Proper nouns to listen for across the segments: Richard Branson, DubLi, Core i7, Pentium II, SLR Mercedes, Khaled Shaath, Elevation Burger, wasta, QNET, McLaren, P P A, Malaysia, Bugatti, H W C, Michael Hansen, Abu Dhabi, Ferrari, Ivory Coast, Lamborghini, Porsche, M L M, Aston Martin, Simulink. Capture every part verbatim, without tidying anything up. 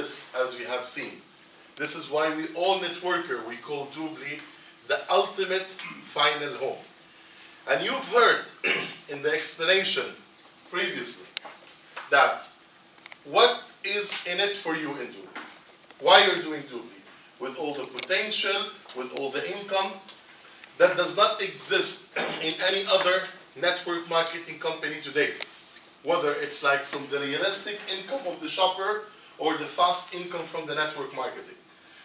this, as we have seen. This is why we all networker, we call DubLi the ultimate final home. And you've heard in the explanation previously that what is in it for you in DubLi, why you're doing DubLi, with all the potential, with all the income, that does not exist in any other network marketing company today. Whether it's like from the realistic income of the shopper or the fast income from the network marketing.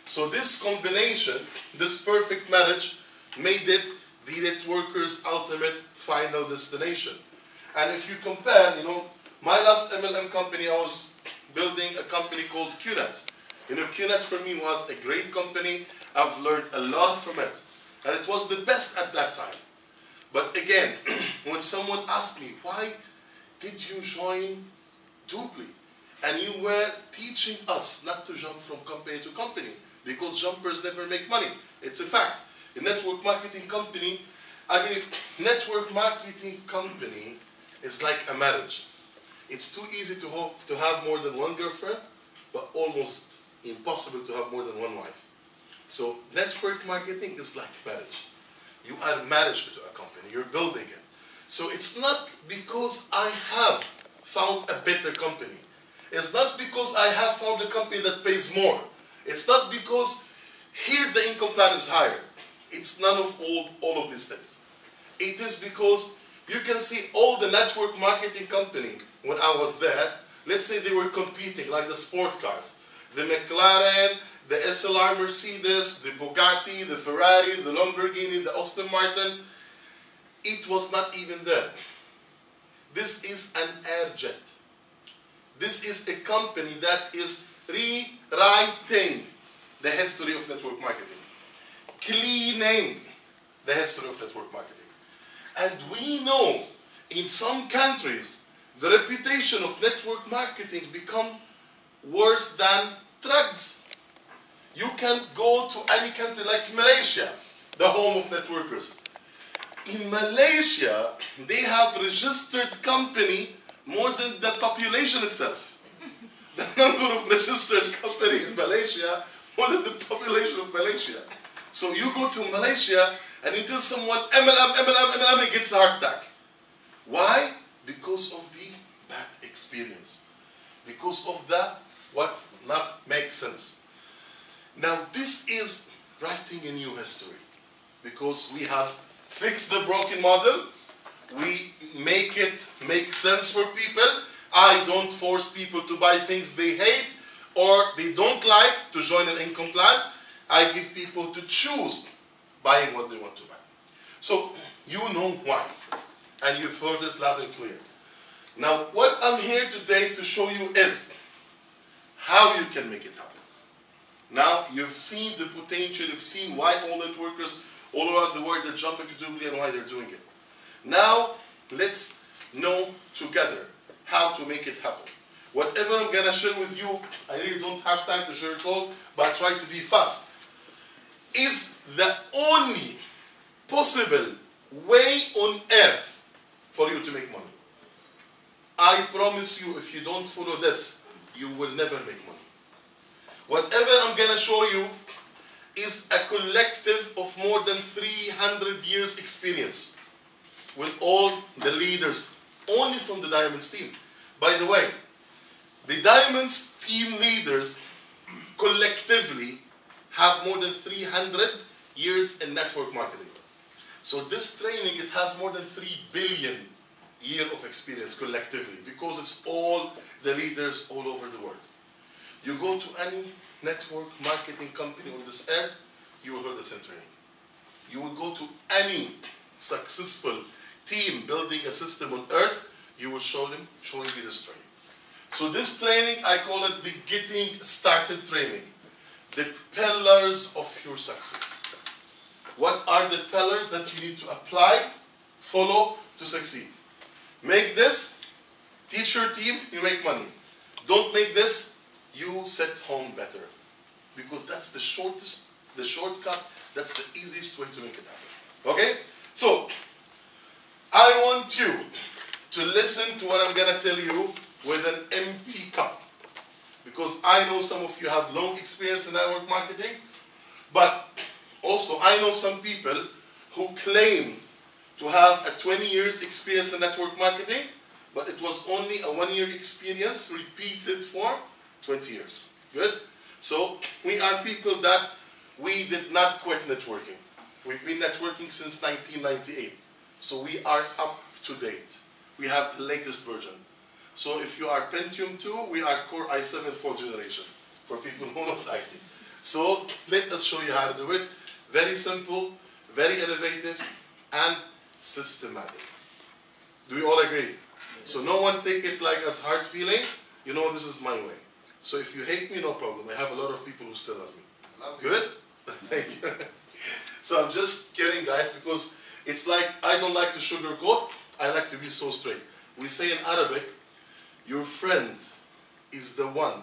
So this combination, this perfect marriage, made it the networker's ultimate final destination. And if you compare, you know, my last M L M company, I was building a company called Q net. You know, Q net for me was a great company. I've learned a lot from it. And it was the best at that time. But again, when someone asked me, why did you join DubLi? And you were teaching us not to jump from company to company, because jumpers never make money. It's a fact. A network marketing company, I mean, network marketing company is like a marriage. It's too easy to, hope, to have more than one girlfriend, but almost impossible to have more than one wife. So network marketing is like marriage. You are married to a company, you're building it. So it's not because I have found a better company. It's not because I have found a company that pays more. It's not because here the income plan is higher. It's none of all, all of these things. It is because you can see all the network marketing company when I was there, let's say they were competing like the sport cars. The McLaren, the S L R Mercedes, the Bugatti, the Ferrari, the Lamborghini, the Aston Martin. It was not even there. This is an airjet. This is a company that is rewriting the history of network marketing, cleaning the history of network marketing. And we know in some countries, the reputation of network marketing become worse than drugs. You can go to any country like Malaysia, the home of networkers. In Malaysia, they have registered company more than the population itself. The number of registered companies in Malaysia, more than the population of Malaysia. So you go to Malaysia and you tell someone, M L M, M L M, M L M, he gets a heart attack. Why? Because of the bad experience. Because of the what not makes sense. Now this is writing a new history. Because we have fixed the broken model. We make it make sense for people. I don't force people to buy things they hate or they don't like to join an income plan. I give people to choose buying what they want to buy. So you know why. And you've heard it loud and clear. Now what I'm here today to show you is how you can make it happen. Now you've seen the potential, you've seen why all networkers all around the world are jumping to DubLi and why they're doing it. Now, let's know together how to make it happen. Whatever I'm going to share with you, I really don't have time to share it all, but I try to be fast, is the only possible way on earth for you to make money. I promise you, if you don't follow this, you will never make money. Whatever I'm going to show you is a collective of more than three hundred years experience with all the leaders, only from the Diamonds team. By the way, the Diamonds team leaders collectively have more than three hundred years in network marketing. So this training, it has more than three billion years of experience collectively, because it's all the leaders all over the world. You go to any network marketing company on this earth, you will hear this in training. You will go to any successful team building a system on earth, you will show them, showing you this training. So this training, I call it the getting started training. The pillars of your success. What are the pillars that you need to apply, follow, to succeed? Make this, teach your team, you make money. Don't make this, you set home better. Because that's the shortest, the shortcut, that's the easiest way to make it happen. Okay? So, I want you to listen to what I'm going to tell you with an empty cup. because I know some of you have long experience in network marketing, but also I know some people who claim to have a twenty years experience in network marketing, but it was only a one year experience repeated for twenty years. Good? So we are people that we did not quit networking. We've been networking since nineteen ninety-eight. So we are up to date. We have the latest version. So if you are Pentium two, we are Core i seven fourth generation, for people who know I T. So let us show you how to do it. Very simple, very innovative, and systematic. Do we all agree? So no one take it like as hard feeling. You know, this is my way. So if you hate me, no problem. I have a lot of people who still love me. Love Good? Thank you. So I'm just kidding, guys, because it's like, I don't like to sugarcoat. I like to be so straight. We say in Arabic, your friend is the one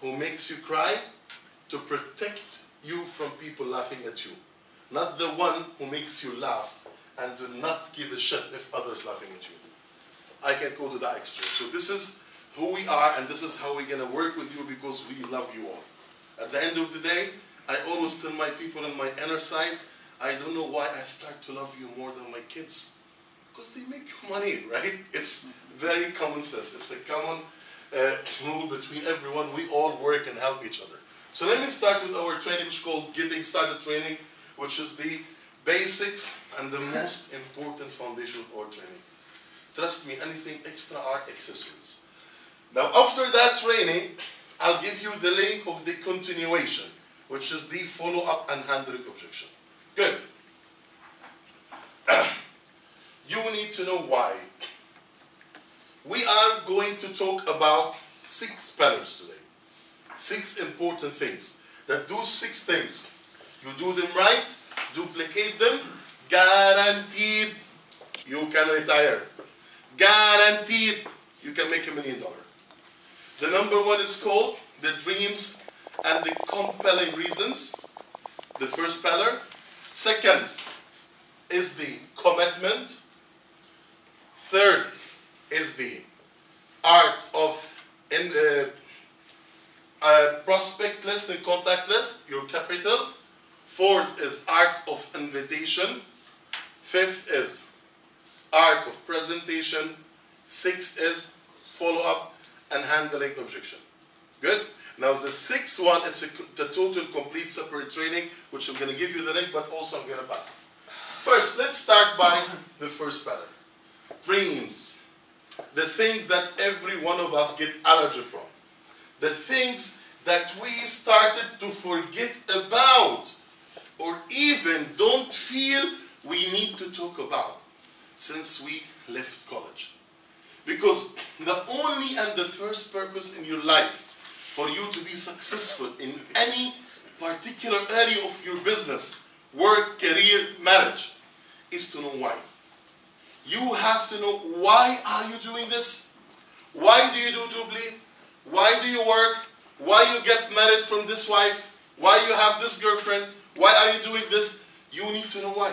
who makes you cry to protect you from people laughing at you. Not the one who makes you laugh and do not give a shit if others laughing at you. I can go to that extra. So this is who we are, and this is how we're going to work with you, because we love you all. At the end of the day, I always tell my people in my inner side, I don't know why I start to love you more than my kids. Because they make money, right? It's very common sense. It's a common uh, rule between everyone. We all work and help each other. So let me start with our training, which is called Getting Started Training, which is the basics and the most important foundation of our training. Trust me, anything extra are accessories. Now, after that training, I'll give you the link of the continuation, which is the follow-up and handling objection. Good. You need to know why. We are going to talk about six pillars today. Six important things. That do six things. You do them right, duplicate them, guaranteed you can retire. Guaranteed you can make a million dollars. The number one is called the dreams and the compelling reasons. The first pillar. Second is the commitment. Third is the art of in, uh, uh, prospect list and contact list, your capital. Fourth is art of invitation. Fifth is art of presentation. Sixth is follow-up and handling objection. Good? Now the sixth one is a, the total complete separate training, which I'm going to give you the link, but also I'm going to pass. First, let's start by the first pattern. Dreams, the things that every one of us get allergy from, the things that we started to forget about or even don't feel we need to talk about since we left college. Because the only and the first purpose in your life for you to be successful in any particular area of your business, work, career, marriage, is to know why. You have to know, why are you doing this? Why do you do DubLi? Why do you work? Why you get married from this wife? Why you have this girlfriend? Why are you doing this? You need to know why.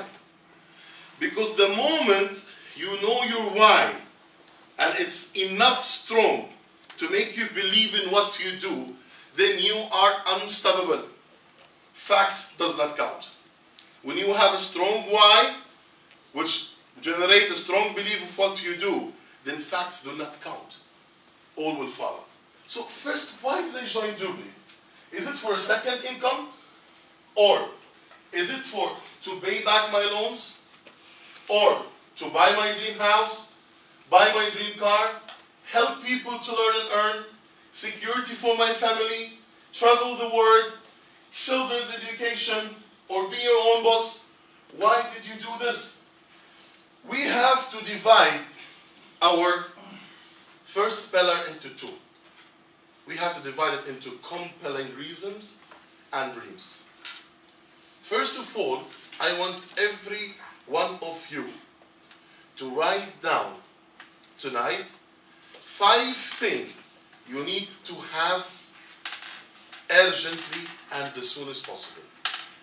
Because the moment you know your why, and it's enough strong to make you believe in what you do, then you are unstoppable. Facts does not count. When you have a strong why, which generate a strong belief of what you do, then facts do not count. All will follow. So first, why did I join DubLi? Is it for a second income? Or is it for to pay back my loans? Or to buy my dream house? Buy my dream car? Help people to learn and earn? Security for my family? Travel the world? Children's education? Or be your own boss? Why did you do this? We have to divide our first pillar into two. We have to divide it into compelling reasons and dreams. First of all, I want every one of you to write down tonight five things you need to have urgently and as soon as possible.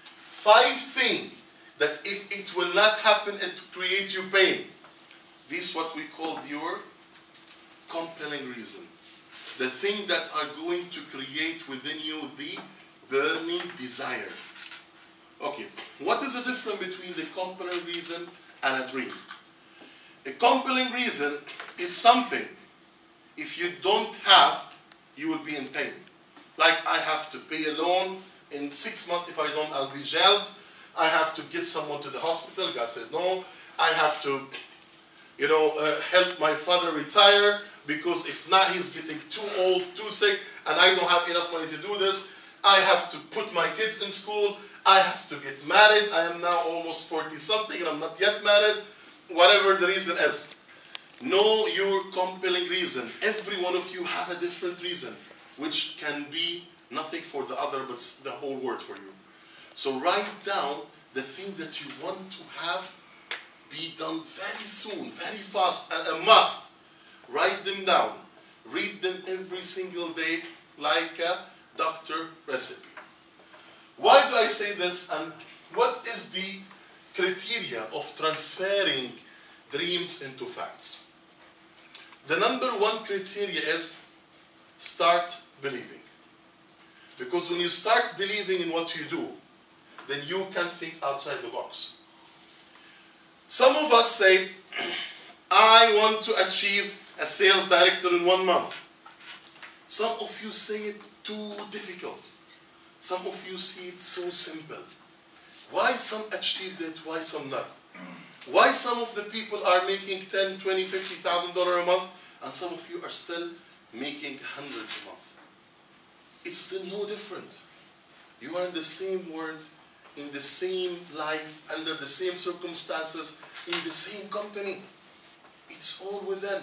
Five things that if it will not happen, it creates you pain. This is what we call your compelling reason. the things that are going to create within you the burning desire. Okay, what is the difference between the compelling reason and a dream? A compelling reason is something, if you don't have, you will be in pain. Like, I have to pay a loan in six months, if I don't, I'll be jailed. I have to get someone to the hospital, God said no. I have to, you know, uh, help my father retire, because if not, he's getting too old, too sick, and I don't have enough money to do this. I have to put my kids in school. I have to get married. I am now almost forty something and I'm not yet married. Whatever the reason is. Know your compelling reason. Every one of you have a different reason, which can be nothing for the other, but the whole world for you. So write down the thing that you want to have be done very soon, very fast, and a must. Write them down. Read them every single day like a doctor recipe. Why do I say this, and what is the criteria of transferring dreams into facts? The number one criteria is start believing. Because when you start believing in what you do, then you can think outside the box. Some of us say, I want to achieve a sales director in one month. Some of you say it too difficult. Some of you see it so simple. Why some achieved it, why some not? Why some of the people are making ten, twenty, fifty thousand dollars a month, and some of you are still making hundreds a month? It's still no different. You are in the same world, in the same life, under the same circumstances, in the same company. It's all within.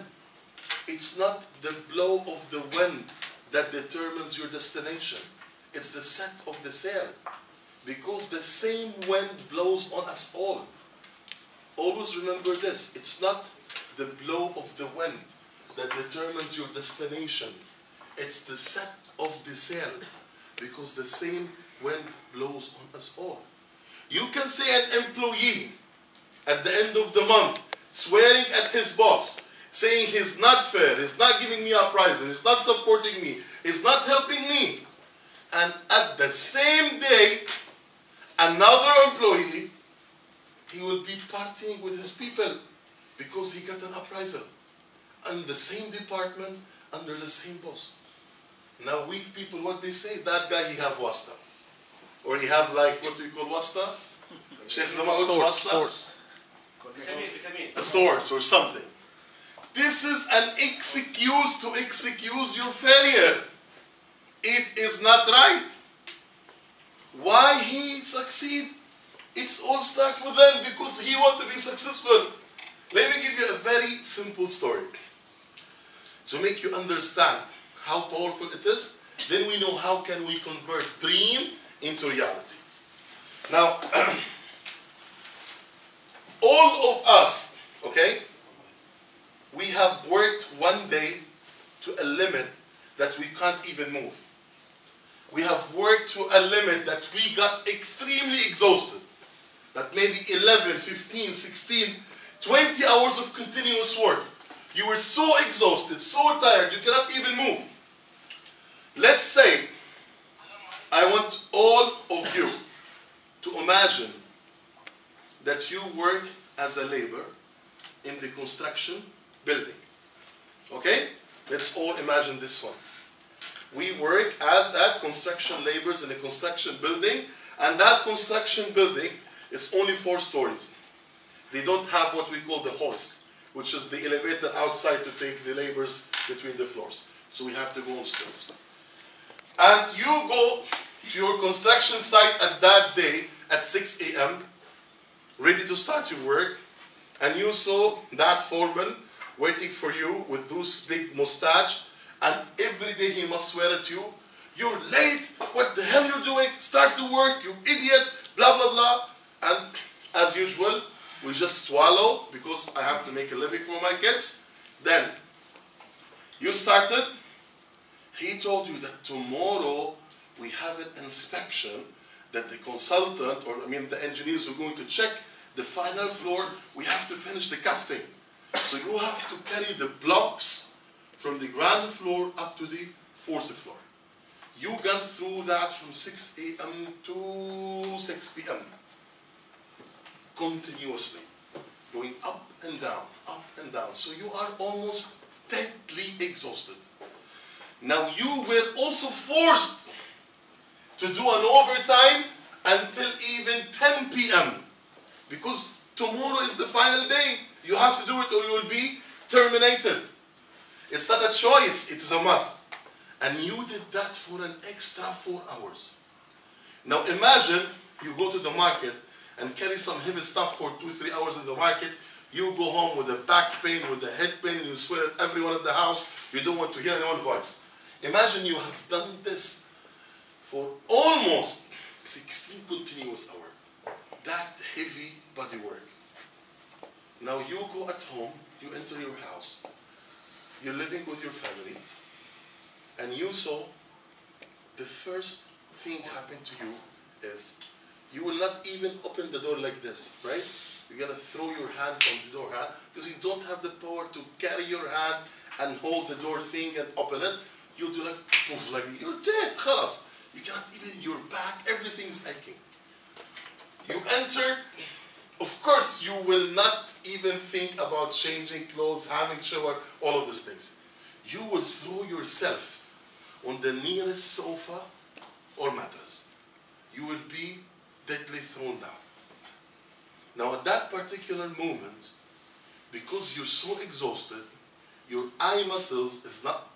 It's not the blow of the wind that determines your destination. It's the set of the sail. Because the same wind blows on us all. Always remember this. It's not the blow of the wind that determines your destination. It's the set of the sail. Because the same wind blows on us all. You can see an employee at the end of the month swearing at his boss, saying he's not fair, he's not giving me a prize, he's not supporting me, he's not helping me. And at the same day, another employee, he will be partying with his people because he got an appraisal. In the same department, under the same boss. Now we people, what they say, that guy he have wasta. Or he have like, what do you call wasta? Source, wasta? Source. A source or something. This is an excuse to excuse your failure. It is not right. Why he succeed? It's all start with him because he wants to be successful. Let me give you a very simple story to make you understand how powerful it is. Then we know how can we convert dream into reality. Now, all of us, okay, we have worked one day to a limit that we can't even move. We have worked to a limit that we got extremely exhausted. That maybe eleven, fifteen, sixteen, twenty hours of continuous work. You were so exhausted, so tired, you cannot even move. Let's say, I want all of you to imagine that you work as a laborer in the construction building. Okay? Let's all imagine this one. We work as a construction laborers in a construction building, and that construction building is only four stories. They don't have what we call the hoist, which is the elevator outside to take the laborers between the floors. So we have to go on stairs. And you go to your construction site at that day at six A M, ready to start your work, and you saw that foreman waiting for you with those big mustache, and every day he must swear at you, you're late, what the hell you're doing, start to work, you idiot, blah, blah, blah. And as usual, we just swallow because I have to make a living for my kids. Then, you started, he told you that tomorrow we have an inspection that the consultant, or I mean the engineers are going to check the final floor, we have to finish the casting. So you have to carry the blocks from the ground floor up to the fourth floor. You got through that from six A M to six P M continuously, going up and down, up and down. So you are almost deadly exhausted. Now you were also forced to do an overtime until even ten P M because tomorrow is the final day. You have to do it or you will be terminated. It's not a choice, it is a must. And you did that for an extra four hours. Now imagine you go to the market and carry some heavy stuff for two, three hours in the market. You go home with a back pain, with a head pain, you swear at everyone at the house, you don't want to hear anyone's voice. Imagine you have done this for almost sixteen continuous hours. That heavy body work. Now you go at home, you enter your house, you're living with your family, and you saw the first thing happen to you is you will not even open the door like this, right? You're going to throw your hand on the door handle because you don't have the power to carry your hand and hold the door thing and open it. You do like poof, like you're dead, خلاص. You cannot even, your back, everything's aching. You enter, of course you will not even think about changing clothes, having shower, all of these things. You will throw yourself on the nearest sofa or mattress. You will be deadly thrown down. Now at that particular moment, because you're so exhausted, your eye muscles is not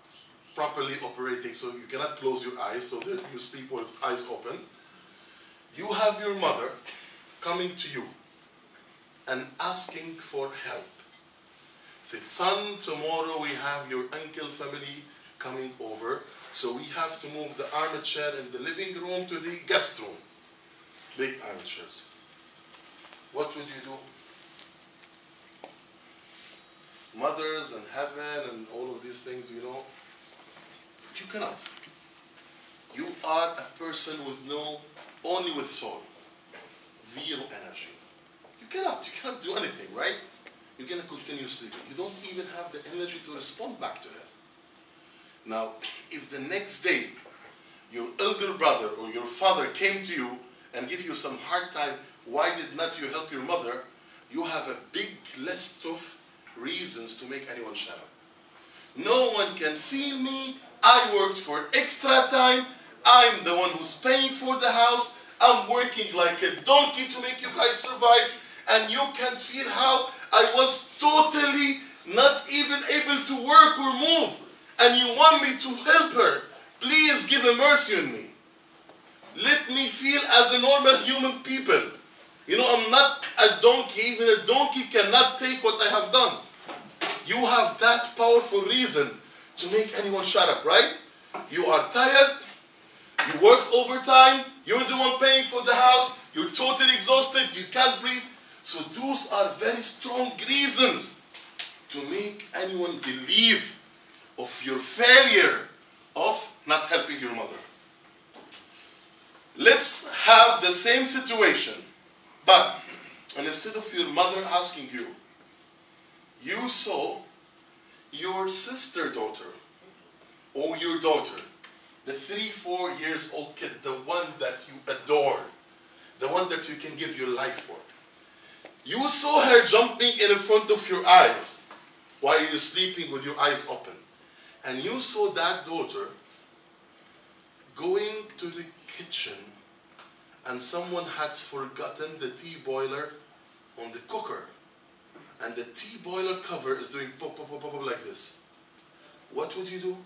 properly operating, so you cannot close your eyes, so that you sleep with eyes open. You have your mother coming to you and asking for help. Said, son, tomorrow we have your uncle family coming over, so we have to move the armchair in the living room to the guest room. Big armchairs. What would you do? Mothers and heaven and all of these things, you know, you cannot. You are a person with no, only with soul, zero energy. You cannot, you cannot do anything, right? You're going to continue sleeping. You don't even have the energy to respond back to it. Now, if the next day your elder brother or your father came to you and give you some hard time, why did not you help your mother? You have a big list of reasons to make anyone shut up. No one can feel me. I worked for extra time. I'm the one who's paying for the house. I'm working like a donkey to make you guys survive. And you can't feel how I was totally not even able to work or move. And you want me to help her. Please give a mercy on me. Let me feel as a normal human people. You know, I'm not a donkey. Even a donkey cannot take what I have done. You have that powerful reason to make anyone shut up, right? You are tired. You work overtime. You're the one paying for the house. You're totally exhausted. You can't breathe. So those are very strong reasons to make anyone believe of your failure of not helping your mother. Let's have the same situation, but instead of your mother asking you, you saw your sister daughter or your daughter, the three, four years old kid, the one that you adore, the one that you can give your life for. You saw her jumping in front of your eyes while you're sleeping with your eyes open. And you saw that daughter going to the kitchen and someone had forgotten the tea boiler on the cooker. And the tea boiler cover is doing pop, pop, pop, pop, pop like this. What would you do?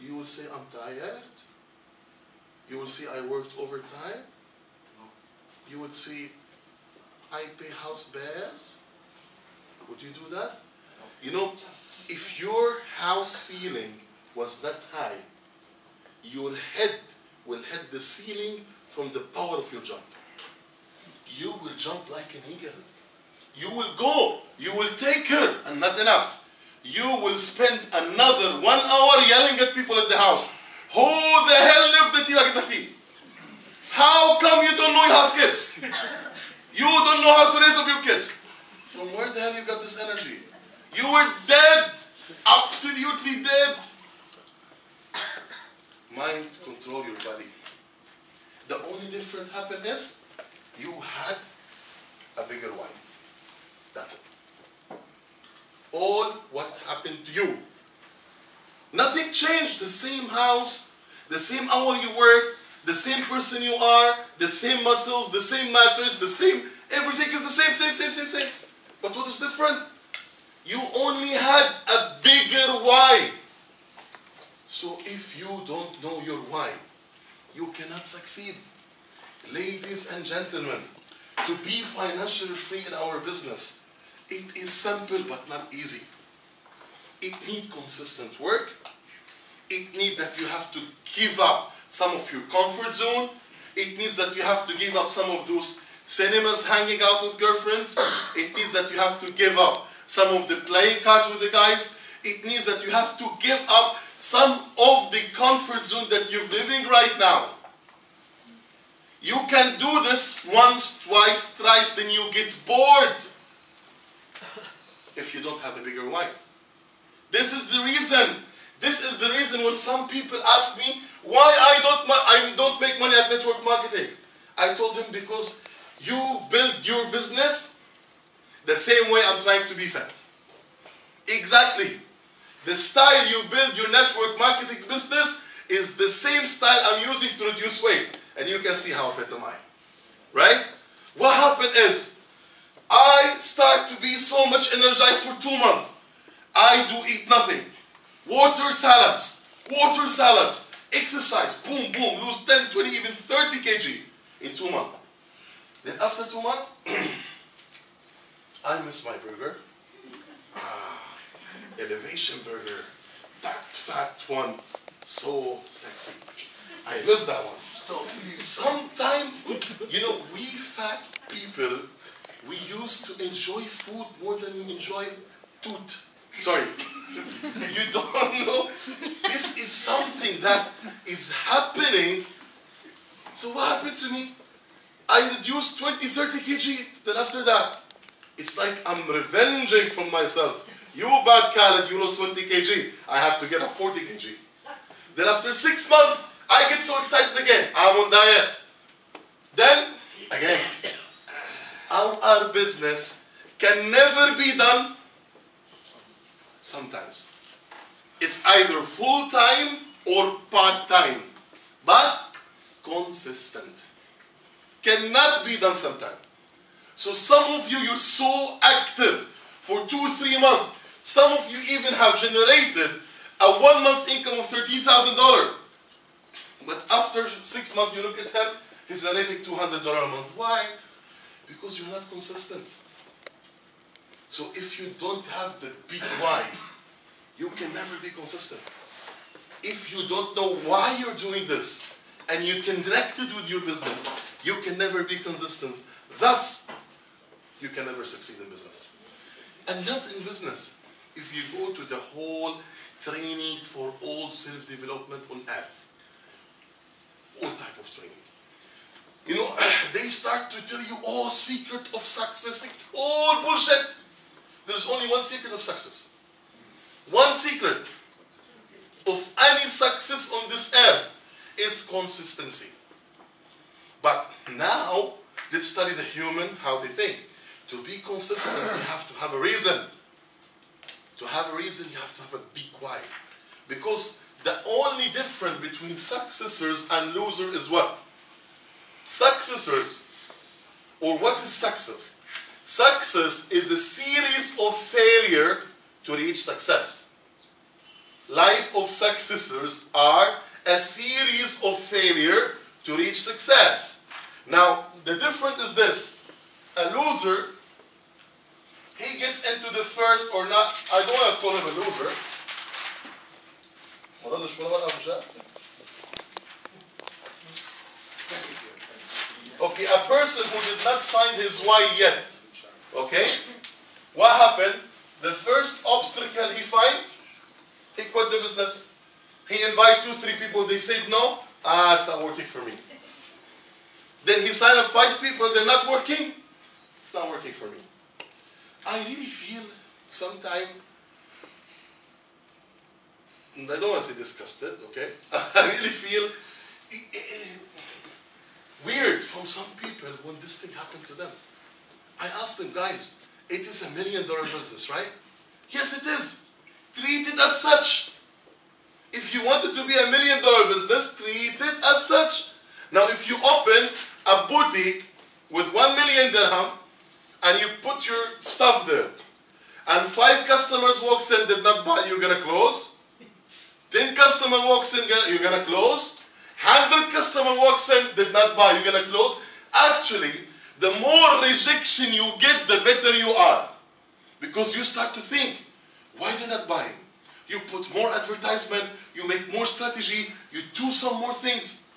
You will say, I'm tired. You will say, I worked overtime. You would say, I pay house bills. Would you do that? You know, if your house ceiling was that high, your head will hit the ceiling from the power of your jump. You will jump like an eagle. You will go. You will take her, and not enough. You will spend another one hour yelling at people at the house. Who the hell left the tea? Like the tea? How come you don't know you have kids? You don't know how to raise up your kids. From where the hell you got this energy? You were dead! Absolutely dead! Mind control your body. The only different happiness, you had a bigger wine. That's it. All what happened to you. Nothing changed. The same house, the same hour you work, the same person you are, the same muscles, the same mattress, the same, everything is the same, same, same, same, same. But what is different? You only had a bigger why. So if you don't know your why, you cannot succeed. Ladies and gentlemen, to be financially free in our business, it is simple but not easy. It needs consistent work. It needs that you have to give up some of your comfort zone. It needs that you have to give up some of those cinemas hanging out with girlfriends. It needs that you have to give up some of the playing cards with the guys. It needs that you have to give up some of the comfort zone that you're living right now. You can do this once, twice, thrice, then you get bored if you don't have a bigger why. This is the reason. This is the reason when some people ask me why I don't, I don't make money at network marketing. I told them because you build your business the same way I'm trying to be fat. Exactly. The style you build your network marketing business is the same style I'm using to reduce weight. And you can see how fit am I. Right? What happened is, I start to be so much energized for two months. I do eat nothing. Water salads, water salads, exercise, boom, boom, lose ten, twenty, even thirty kilograms in two months. Then after two months, I miss my burger. Ah, Elevation Burger, that fat one, so sexy. I miss that one. Sometimes, you know, we fat people, we used to enjoy food more than we enjoy toot. Sorry, you don't know. This is something that is happening. So what happened to me? I reduced twenty, thirty kilograms. Then after that, it's like I'm revenging from myself. You bad Khaled, you lost twenty kilograms. I have to get up forty kilograms. Then after six months, I get so excited again. I'm on diet. Then, again, our, our business can never be done. Sometimes. It's either full-time or part-time. But consistent. Cannot be done sometime. So some of you, you're so active for two, three months. Some of you even have generated a one-month income of thirteen thousand dollars. But after six months, you look at him, he's generating two hundred dollars a month. Why? Because you're not consistent. So if you don't have the big why, you can never be consistent. If you don't know why you're doing this, and you connected with your business, you can never be consistent. Thus, you can never succeed in business. And not in business. If you go to the whole training for all self-development on earth, all type of training. You know, they start to tell you all secret of success, all bullshit. There's only one secret of success. One secret of any success on this earth is consistency. But now, let's study the human, how they think. To be consistent, you have to have a reason. To have a reason, you have to have a big why. Because the only difference between successors and losers is what? Successors, or what is success? Success is a series of failure to reach success. Life of successors are a series of failure to reach success. Now, the difference is this. A loser, he gets into the first or not, I don't want to call him a loser. Okay, a person who did not find his why yet. Okay? What happened? The first obstacle he finds, he quit the business. He invited two, three people. They said no. Ah, it's not working for me. Then he signed up five people. They're not working. It's not working for me. I really feel sometimes and I don't want to say disgusted, okay? I really feel it, it, it, weird from some people when this thing happened to them. I asked them, guys, it is a million dollar business, right? Yes, it is. Treat it as such. If you want it to be a million dollar business, treat it as such. Now, if you open a boutique with one million dirham and you put your stuff there, and five customers walks in, did not buy, you're gonna close. Ten customer walks in, you're gonna close. Hundred customer walks in, did not buy, you're gonna close. Actually, the more rejection you get, the better you are. Because you start to think, why they're not buying? You put more advertisement, you make more strategy, you do some more things.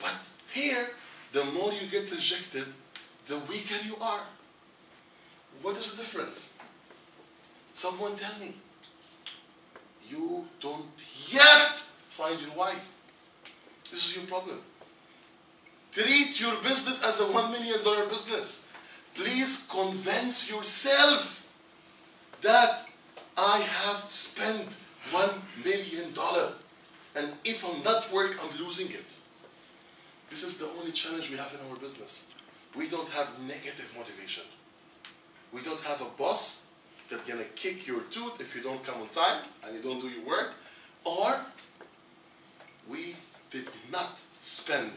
But here, the more you get rejected, the weaker you are. What is different? Someone tell me. You don't yet find your why. This is your problem. Treat your business as a one million dollar business. Please convince yourself that I have spent one million dollars. And if I'm not work, I'm losing it. This is the only challenge we have in our business. We don't have negative motivation. We don't have a boss that's gonna kick your tooth if you don't come on time and you don't do your work. Or we did not spend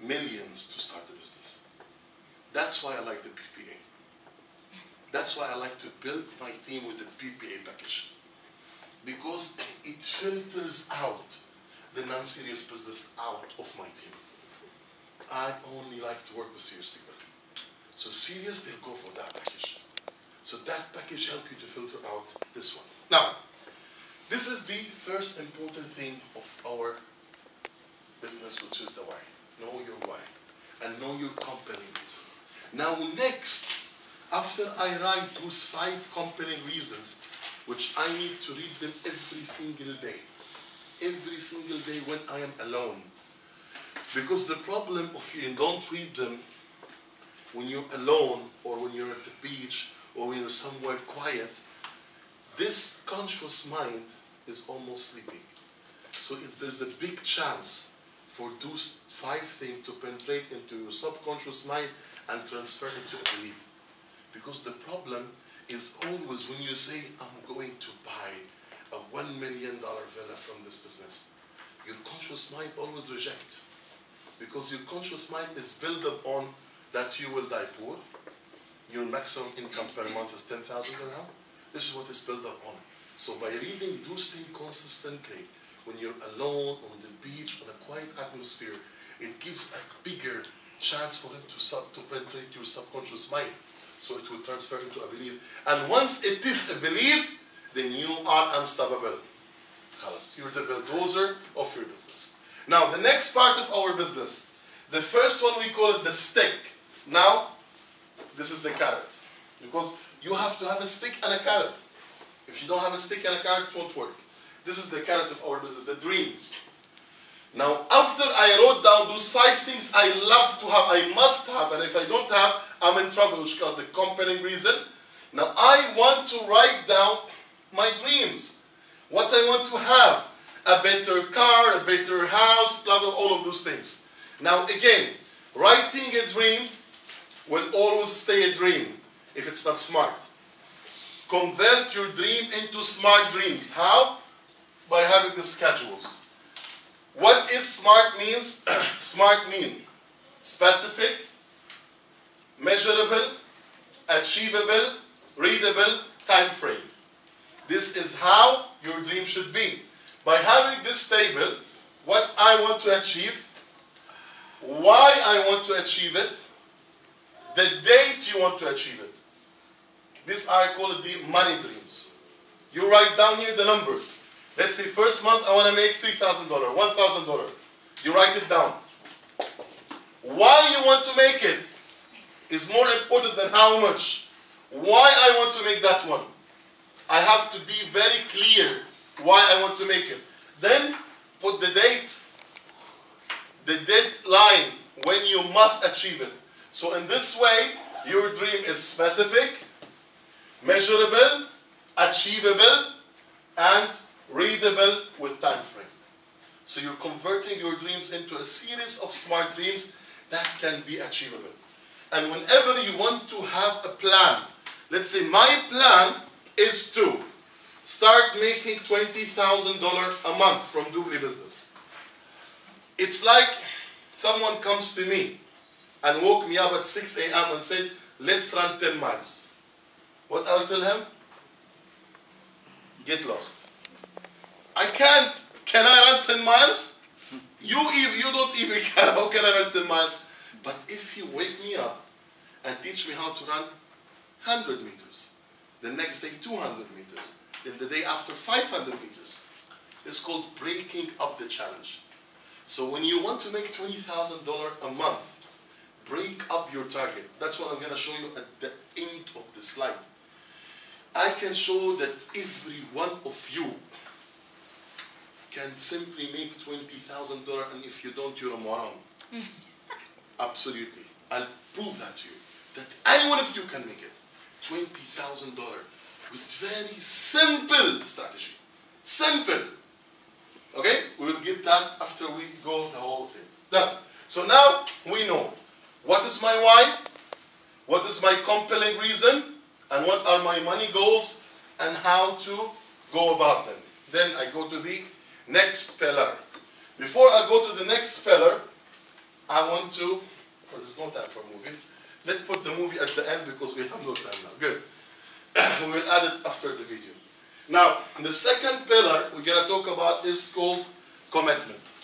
millions to start the business. That's why I like the P P A. That's why I like to build my team with the P P A package. Because it filters out the non-serious business out of my team. I only like to work with serious people. So serious, they'll go for that package. So that package helps you to filter out this one. Now, this is the first important thing of our business, which is the why. Know your why. And know your company reason. Now next, after I write those five compelling reasons, which I need to read them every single day. Every single day when I am alone. Because the problem of you don't read them when you're alone or when you're at the beach or when you're somewhere quiet, this conscious mind is almost sleeping. So if there's a big chance for those five things to penetrate into your subconscious mind and transfer it to a belief. Because the problem is always when you say, I'm going to buy a one million dollar villa from this business, your conscious mind always rejects. Because your conscious mind is built up on that you will die poor. Your maximum income per month is ten thousand dirham. This is what is built up on. So by reading those things consistently, when you're alone, on the beach, on a quiet atmosphere, it gives a bigger chance for it to, sub to penetrate your subconscious mind. So it will transfer into a belief. And once it is a belief, then you are unstoppable. You're the bulldozer of your business. Now, the next part of our business, the first one we call it the stick. Now, this is the carrot. Because you have to have a stick and a carrot. If you don't have a stick and a carrot, it won't work. This is the carrot of our business, the dreams. Now, after I wrote down those five things I love to have, I must have, and if I don't have, I'm in trouble, which is called the compelling reason. Now, I want to write down my dreams. What I want to have. A better car, a better house, blah, blah, all of those things. Now again, writing a dream will always stay a dream if it's not smart. Convert your dream into smart dreams. How? By having the schedules. What is smart means? Smart means specific, measurable, achievable, readable, time frame. This is how your dream should be. By having this table, what I want to achieve, why I want to achieve it, the date you want to achieve it. These are called the money dreams. You write down here the numbers. Let's say first month I want to make three thousand dollars, one thousand dollars. You write it down. Why you want to make it is more important than how much. Why I want to make that one. I have to be very clear why I want to make it. Then put the date, the deadline when you must achieve it. So in this way, your dream is specific, measurable, achievable, and readable with time frame. So you're converting your dreams into a series of smart dreams that can be achievable. And whenever you want to have a plan, let's say my plan is to start making twenty thousand dollars a month from DubLi business. It's like someone comes to me and woke me up at six A M and said, let's run ten miles. What I'll tell him? Get lost. I can't. Can I run ten miles? You, you don't even care how can I run ten miles. But if you wake me up and teach me how to run one hundred meters, the next day two hundred meters, then the day after five hundred meters, it's called breaking up the challenge. So when you want to make twenty thousand dollars a month, break up your target. That's what I'm going to show you at the end of the slide. I can show that every one of you can simply make twenty thousand dollars, and if you don't, you're a moron. Absolutely. I'll prove that to you, that any one of you can make it. twenty thousand dollars with very simple strategy. Simple. Okay? We will get that after we go the whole thing. Done. So now we know what is my why, what is my compelling reason, and what are my money goals, and how to go about them. Then I go to the next pillar. Before I go to the next pillar, I want to, well, there's no time for movies. Let's put the movie at the end because we have no time now. Good. We will add it after the video. Now, the second pillar we're going to talk about is called commitment.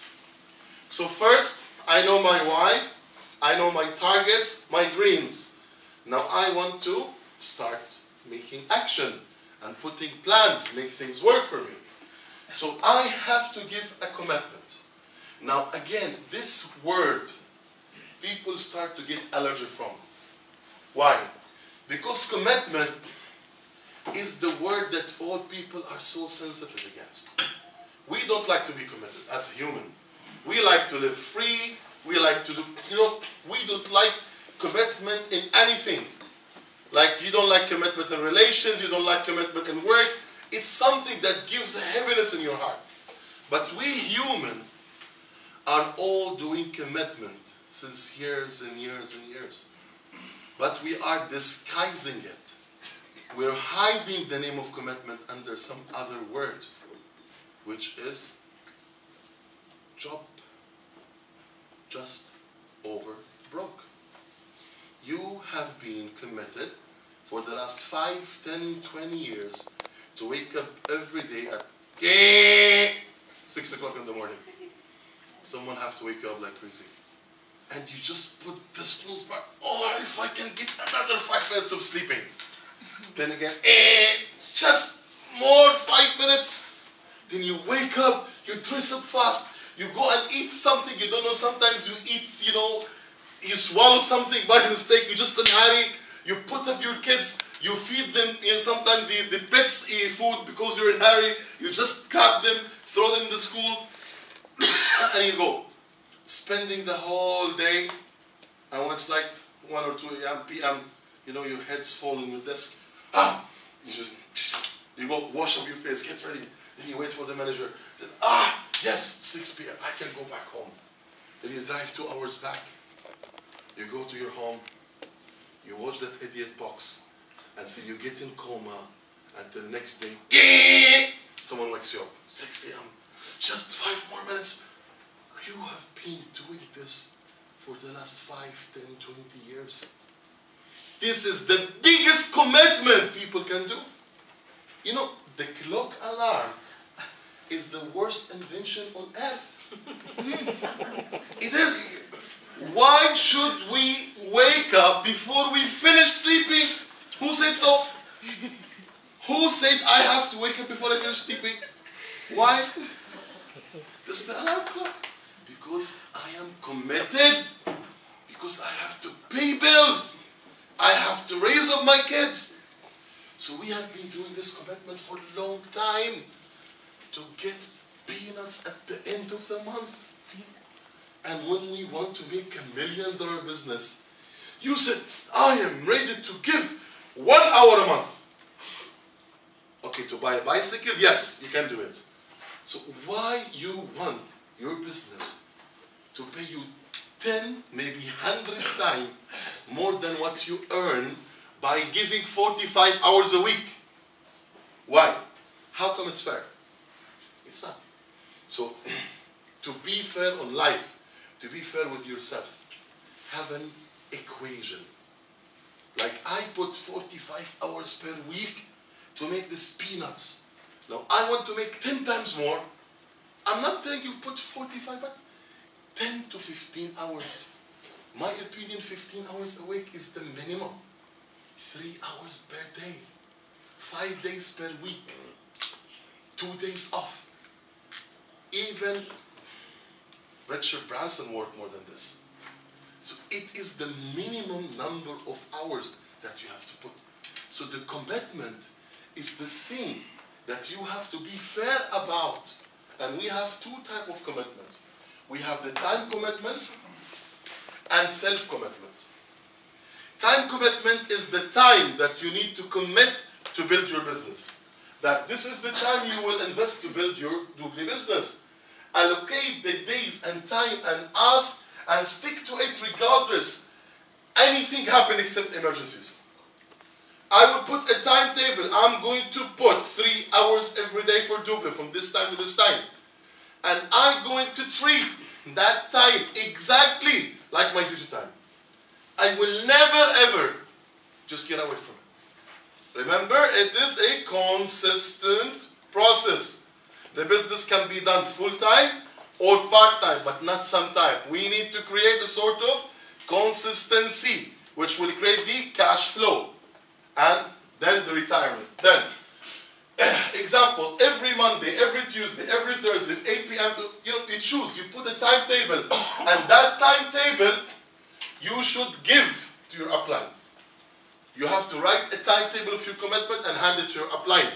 So first, I know my why, I know my targets, my dreams. Now I want to start making action and putting plans, make things work for me. So I have to give a commitment. Now again, this word, people start to get allergy from. Why? Because commitment is the word that all people are so sensitive against. We don't like to be committed as a human. We like to live free, we like to do, you know, we don't like commitment in anything. Like, you don't like commitment in relations, you don't like commitment in work. It's something that gives a heaviness in your heart. But we human are all doing commitment since years and years and years. But we are disguising it. We're hiding the name of commitment under some other word, which is job. Just over broke. You have been committed for the last five, ten, twenty years to wake up every day at six o'clock in the morning. Someone have to wake you up like crazy. And you just put the snooze back. Oh, if I can get another five minutes of sleeping. Then again, eh, just more five minutes. Then you wake up, you dress up fast, you go and eat something you don't know. Sometimes you eat, you know, you swallow something by mistake, you just in a hurry, you put up your kids, you feed them, and you know, sometimes the, the pets eat food because you're in a hurry, you just grab them, throw them in the school, and you go. Spending the whole day, and when it's like one or two A M, P M, you know, your head's falling on your desk. Ah! You just, you go, wash up your face, get ready, then you wait for the manager. Then, ah! Yes, six P M, I can go back home. Then you drive two hours back. You go to your home, you watch that idiot box until you get in coma, until next day, someone wakes you up, six A M, just five more minutes. You have been doing this for the last five, ten, twenty years. This is the biggest commitment people can do. You know, the clock alarm is the worst invention on earth. It is. Why should we wake up before we finish sleeping? Who said so? Who said I have to wake up before I finish sleeping? Why? That's the alarm clock. Because I am committed. Because I have to pay bills. I have to raise up my kids. So we have been doing this commitment for a long time to get peanuts at the end of the month. And when we want to make a million dollar business, you said, I am ready to give one hour a month. Okay, to buy a bicycle, yes, you can do it. So why you want your business to pay you ten, maybe one hundred times more than what you earn by giving forty-five hours a week? Why? How come it's fair? It's not. So to be fair on life, to be fair with yourself, have an equation. Like I put forty-five hours per week to make this peanuts. Now I want to make ten times more. I'm not telling you put forty-five, but ten to fifteen hours. My opinion, fifteen hours a week is the minimum. Three hours per day. Five days per week. Two days off. Even Richard Branson worked more than this. So it is the minimum number of hours that you have to put. So the commitment is this thing that you have to be fair about. And we have two types of commitment. We have the time commitment and self-commitment. Time commitment is the time that you need to commit to build your business. That this is the time you will invest to build your DubLi business. Allocate the days and time and ask and stick to it regardless. Anything happen except emergencies. I will put a timetable. I'm going to put three hours every day for DubLi from this time to this time. And I'm going to treat that time exactly like my duty time. I will never ever just get away from it. Remember, it is a consistent process. The business can be done full-time or part-time, but not sometime. We need to create a sort of consistency, which will create the cash flow and then the retirement. Then, example, every Monday, every Tuesday, every Thursday, eight p m you know, you choose, you put a timetable, and that timetable you should give to your upline. You have to write a timetable of your commitment and hand it to your upline.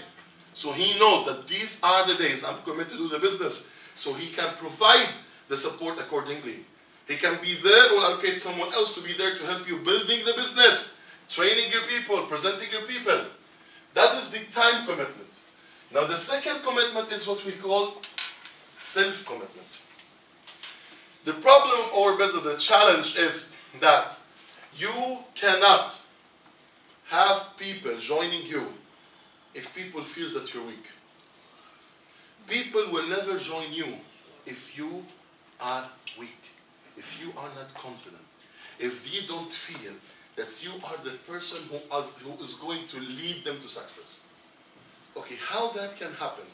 So he knows that these are the days I'm committed to the business. So he can provide the support accordingly. He can be there or allocate someone else to be there to help you building the business, training your people, presenting your people. That is the time commitment. Now the second commitment is what we call self-commitment. The problem of our business, the challenge is that you cannot have people joining you if people feel that you're weak. People will never join you if you are weak, if you are not confident, if they don't feel that you are the person who is, who is going to lead them to success. Okay, how that can happen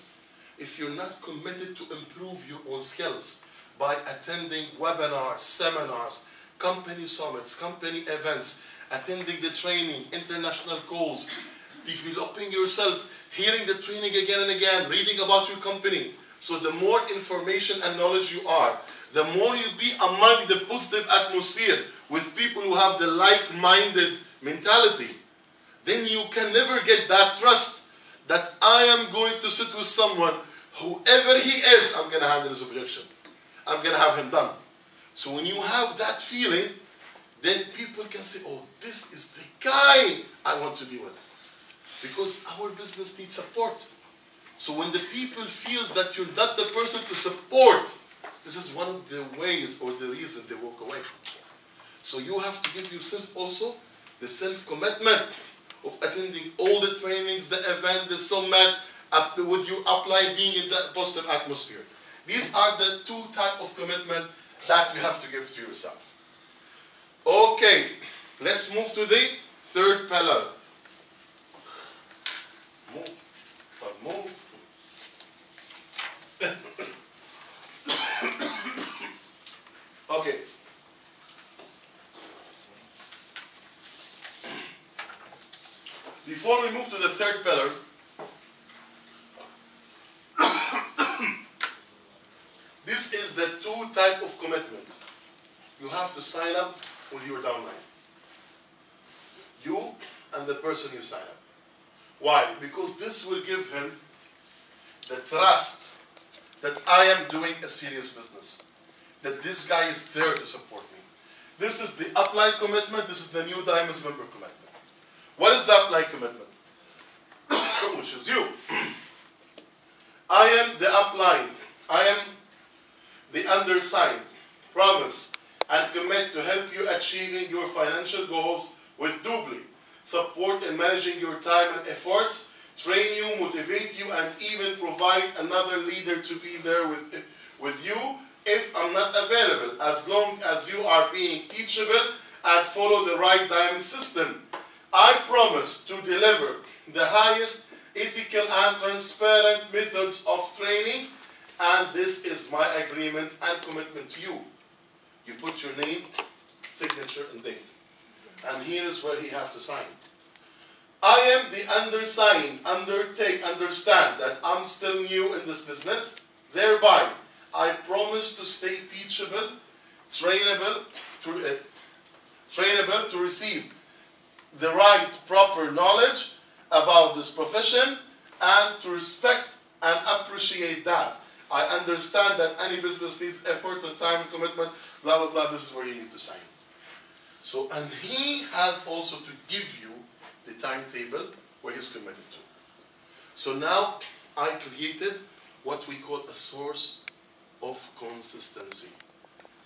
if you're not committed to improve your own skills by attending webinars, seminars, company summits, company events, attending the training, international calls, developing yourself, hearing the training again and again, reading about your company. So the more information and knowledge you are, the more you be among the positive atmosphere with people who have the like-minded mentality, then you can never get that trust that I am going to sit with someone, whoever he is, I'm going to handle his objection. I'm going to have him done. So when you have that feeling, then people can say, oh, this is the guy I want to be with. Because our business needs support. So when the people feel that you're not the person to support, this is one of the ways or the reason they walk away. So you have to give yourself also the self-commitment of attending all the trainings, the event, the summit, up with your upline being in that positive atmosphere. These are the two types of commitment that you have to give to yourself. Okay, let's move to the third pillar. Move, but move. Okay. Before we move to the third pillar, this is the two types of commitment. You have to sign up with your downline. You and the person you sign up. Why? Because this will give him the trust that I am doing a serious business. That this guy is there to support me. This is the upline commitment. This is the New Diamonds member commitment. What is the upline commitment? Which is you. I am the upline, I am the undersigned, promise and commit to help you achieving your financial goals with DubLi, support in managing your time and efforts, train you, motivate you, and even provide another leader to be there with, with you if I'm not available, as long as you are being teachable and follow the right diamond system. I promise to deliver the highest ethical and transparent methods of training, and this is my agreement and commitment to you. You put your name, signature, and date. And here is where he has to sign. I am the undersigned, undertake, understand that I'm still new in this business. Thereby, I promise to stay teachable, trainable, to, uh, trainable to receive the right proper knowledge about this profession and to respect and appreciate that. I understand that any business needs effort and time and commitment, blah, blah, blah. This is where you need to sign. So, and he has also to give you the timetable where he's committed to. So now I created what we call a source of consistency.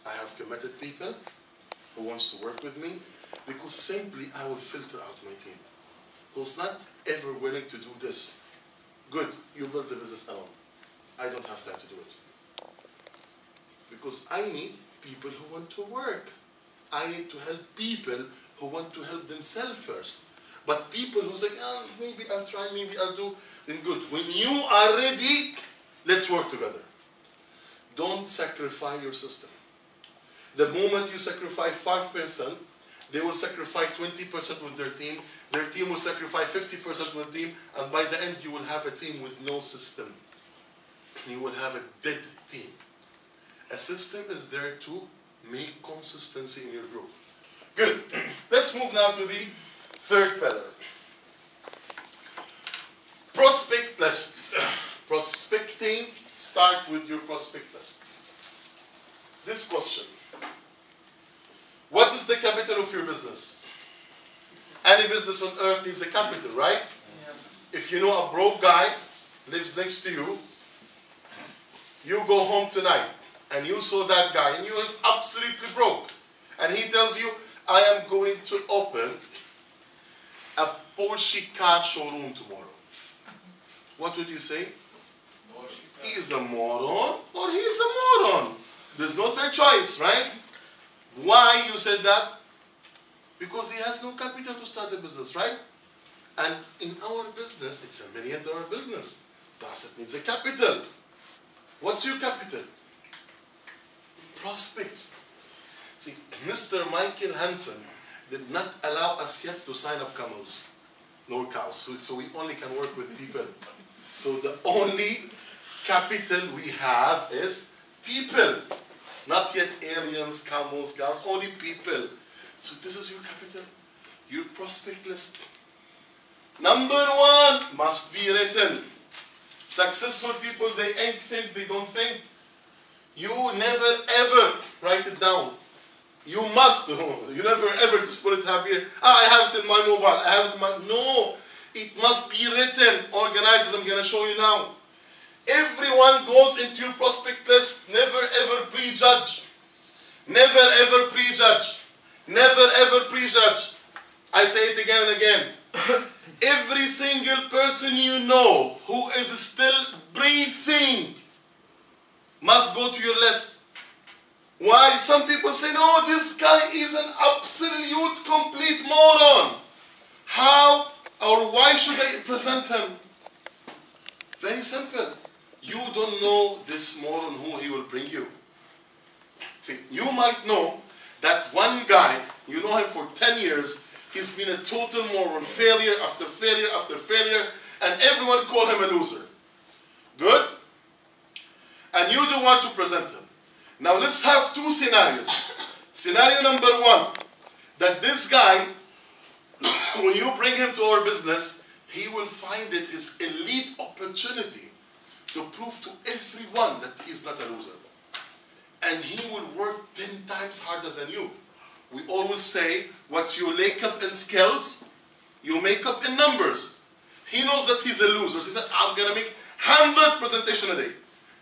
I have committed people who wants to work with me because simply I will filter out my team. Who's not ever willing to do this? Good, you build the business alone. I don't have time to do it. Because I need people who want to work. I need to help people who want to help themselves first. But people who say, oh, maybe I'll try, maybe I'll do, then good. When you are ready, let's work together. Don't sacrifice your system. The moment you sacrifice five percent, they will sacrifice twenty percent with their team, their team will sacrifice fifty percent with their team, and by the end you will have a team with no system. You will have a dead team. A system is there to make consistency in your group. Good. Let's move now to the third pillar. Prospect list. Prospecting. Start with your prospect list. This question. What is the capital of your business? Any business on earth needs a capital, right? Yeah. If you know a broke guy lives next to you, you go home tonight and you saw that guy and you is absolutely broke. And he tells you, I am going to open a Porsche car showroom tomorrow. What would you say? He is a moron or he is a moron. There's no third choice, right? Why you said that? Because he has no capital to start the business, right? And in our business, it's a million dollar business. Thus it needs a capital. What's your capital? Prospects. See, Mister Michael Hansen did not allow us yet to sign up camels, nor cows. So, so we only can work with people. So the only capital we have is people. Not yet aliens, camels, cows, only people. So this is your capital, your prospect list. Number one must be written. Successful people, they ink things they don't think. You never ever write it down. You must. You never ever just put it up here. Ah, I have it in my mobile. I have it in my... No. It must be written, organized, as I'm going to show you now. Everyone goes into your prospect list. Never ever prejudge. Never ever prejudge. Never ever prejudge. I say it again and again. Every single person you know who is still breathing must go to your list. Why? Some people say, no, this guy is an absolute complete moron. How or why should I present him? Very simple. You don't know this moron who he will bring you. See, you might know that one guy, you know him for ten years, he's been a total moron, failure after failure after failure, and everyone called him a loser. Good? And you do want to present him. Now let's have two scenarios. Scenario number one, that this guy, when you bring him to our business, he will find it his elite opportunity to prove to everyone that he is not a loser. And he will work ten times harder than you. We always say, what you make up in skills, you make up in numbers. He knows that he's a loser. So he said, I'm going to make one hundred presentations a day.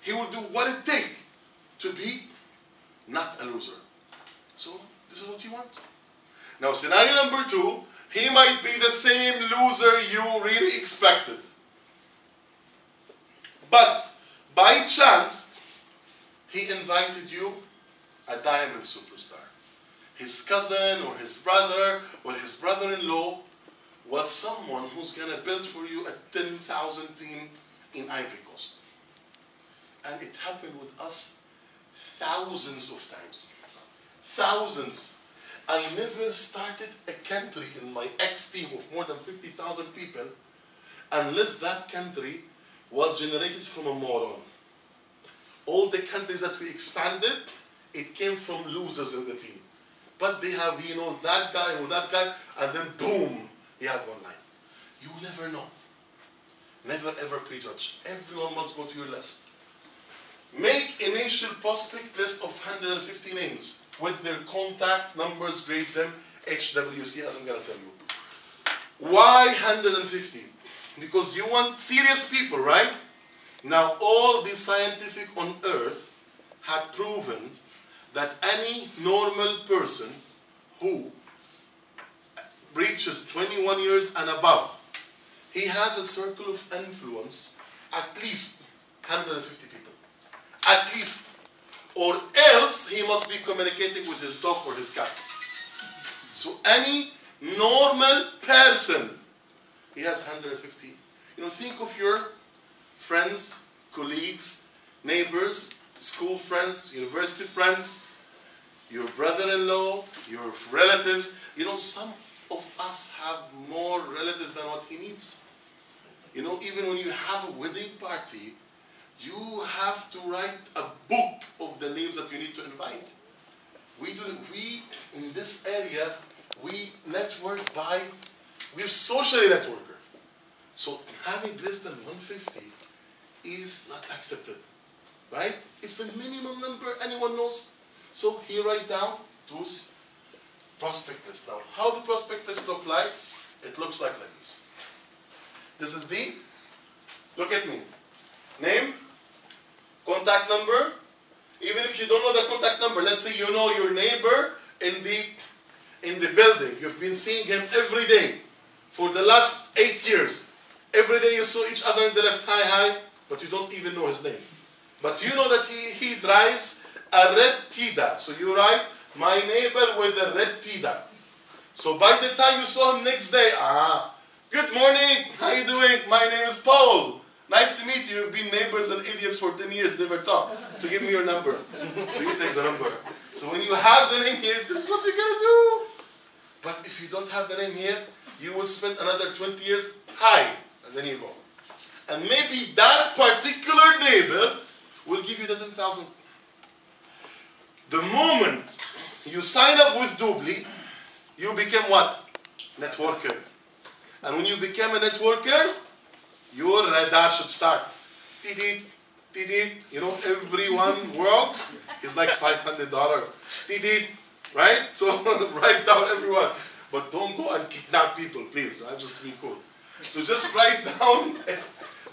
He will do what it takes to be not a loser. So this is what you want. Now scenario number two, he might be the same loser you really expected. But by chance, he invited you a diamond superstar. His cousin or his brother or his brother-in-law was someone who's going to build for you a ten thousand team in Ivory Coast. And it happened with us thousands of times. Thousands. I never started a country in my ex team of more than fifty thousand people unless that country was generated from a moron. All the countries that we expanded, it came from losers in the team. But they have, he knows that guy or that guy, and then boom, you have one line. You never know. Never ever prejudge. Everyone must go to your list. Make initial prospect list of one hundred fifty names with their contact numbers, grade them, H W C, as I'm going to tell you. Why one hundred fifty? Because you want serious people, right? Now, all the scientific on earth had proven that any normal person who reaches twenty-one years and above, he has a circle of influence at least one hundred fifty people. At least. Or else he must be communicating with his dog or his cat. So any normal person, he has one hundred fifty. You know, think of your friends, colleagues, neighbors, school friends, university friends, your brother-in-law, your relatives. You know, some of us have more relatives than what he needs. You know, even when you have a wedding party, you have to write a book of the names that you need to invite. We do, we, in this area, we network by, we're socially networker. So having less than one hundred fifty is not accepted, right? It's the minimum number anyone knows. So here write down those prospect list. Now, how the prospect list look like? It looks like like this. This is the, look at me, name, contact number. Even if you don't know the contact number, let's say you know your neighbor in the in the building. You've been seeing him every day for the last eight years. Every day you saw each other in the left, hi, hi, but you don't even know his name. But you know that he, he drives a red Tida. So you write, my neighbor with a red Tida. So by the time you saw him next day, ah, good morning, how you doing? My name is Paul. Nice to meet you, you've been neighbors and idiots for ten years, never talk. So give me your number. So you take the number. So when you have the name here, this is what you're gonna do. But if you don't have the name here, you will spend another twenty years, hi, and then you go. And maybe that particular neighbor will give you the ten thousand. The moment you sign up with DubLi, you become what? Networker. And when you become a networker, your radar should start. Did it, you know, everyone works. It's like five hundred dollars. Did it, right? So write down everyone. But don't go and kidnap people, please. I'm just being cool. So just write down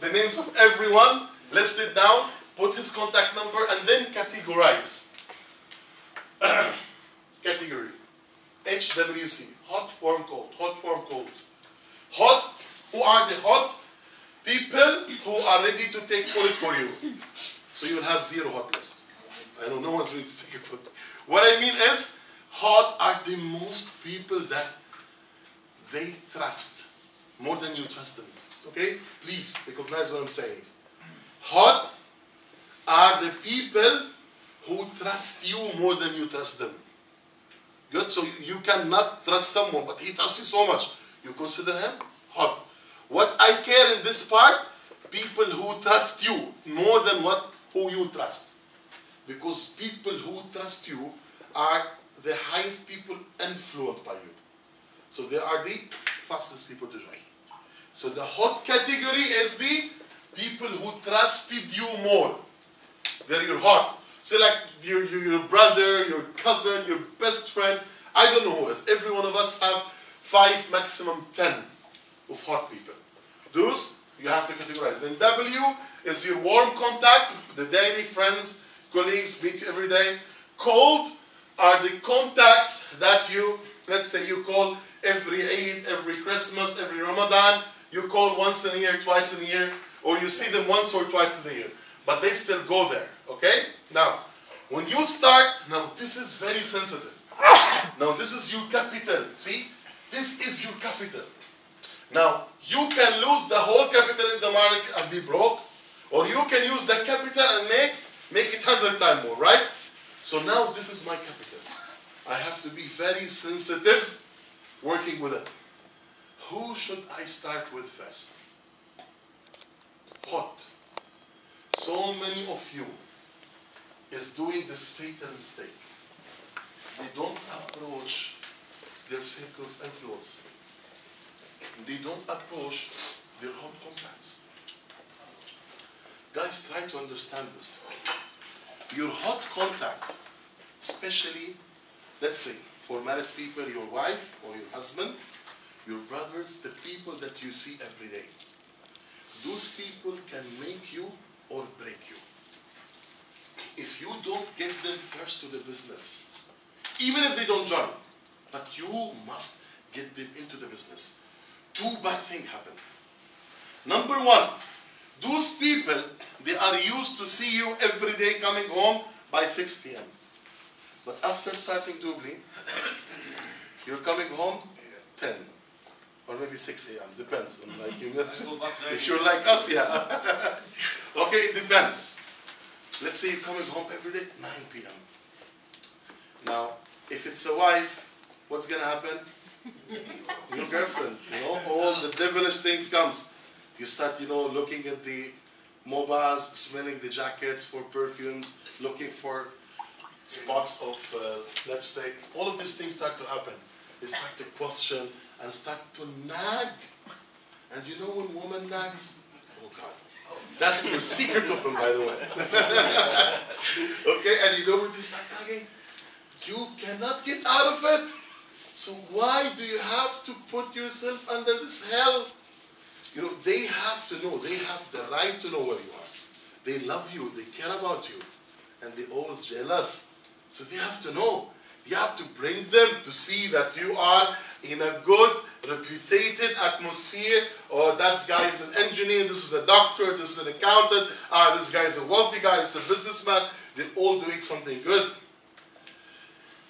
the names of everyone, list it down, put his contact number, and then categorize. Category. H W C. Hot, warm, cold. Hot, warm, cold. Hot. Who are the hot? People who are ready to take credit for you. So you'll have zero hot list. I know no one's ready to take a credit. What I mean is, hot are the most people that they trust more than you trust them. Okay? Please recognize what I'm saying. Hot are the people who trust you more than you trust them. Good? So you cannot trust someone, but he trusts you so much. You consider him hot. What I care in this part, people who trust you more than what who you trust. Because people who trust you are the highest people influenced by you. So they are the fastest people to join. So the hot category is the people who trusted you more. They're your hot. Say like your, your, your brother, your cousin, your best friend. I don't know who else. Every one of us have five, maximum ten. Of hot people. Those you have to categorize. Then W is your warm contact, the daily friends, colleagues, meet you every day. Cold are the contacts that you, let's say you call every Eid, every Christmas, every Ramadan, you call once in a year, twice in a year, or you see them once or twice in a year. But they still go there, okay? Now, when you start, now this is very sensitive. Now this is your capital, see? This is your capital. Now, you can lose the whole capital in the market and be broke, or you can use the capital and make, make it hundred times more, right? So now this is my capital. I have to be very sensitive working with it. Who should I start with first? Hot. So many of you is doing the fatal mistake. They don't approach their circle of influence. They don't approach their home contacts. Guys, try to understand this. Your hot contact, especially, let's say, for married people, your wife or your husband, your brothers, the people that you see every day. Those people can make you or break you. If you don't get them first to the business, even if they don't join, but you must get them into the business. Two bad things happen. Number one, those people, they are used to see you every day coming home by six p m But after starting DubLi, you're coming home ten or maybe six a m Depends on like you. If you're like us, yeah. Okay, it depends. Let's say you're coming home every day nine p m Now, if it's a wife, what's gonna happen? Your girlfriend, you know, all the devilish things comes. You start, you know, looking at the mobiles, smelling the jackets for perfumes, looking for spots of uh, lipstick. All of these things start to happen. They start to question and start to nag. And you know when woman nags? Oh God. That's your secret weapon, by the way. Okay, and you know when they start nagging? You cannot get out of it. So why do you have to put yourself under this hell? You know, they have to know, they have the right to know where you are. They love you, they care about you, and they're always jealous. So they have to know. You have to bring them to see that you are in a good, reputed atmosphere. Or that guy is an engineer, this is a doctor, this is an accountant, ah, this guy is a wealthy guy, this is a businessman. They're all doing something good.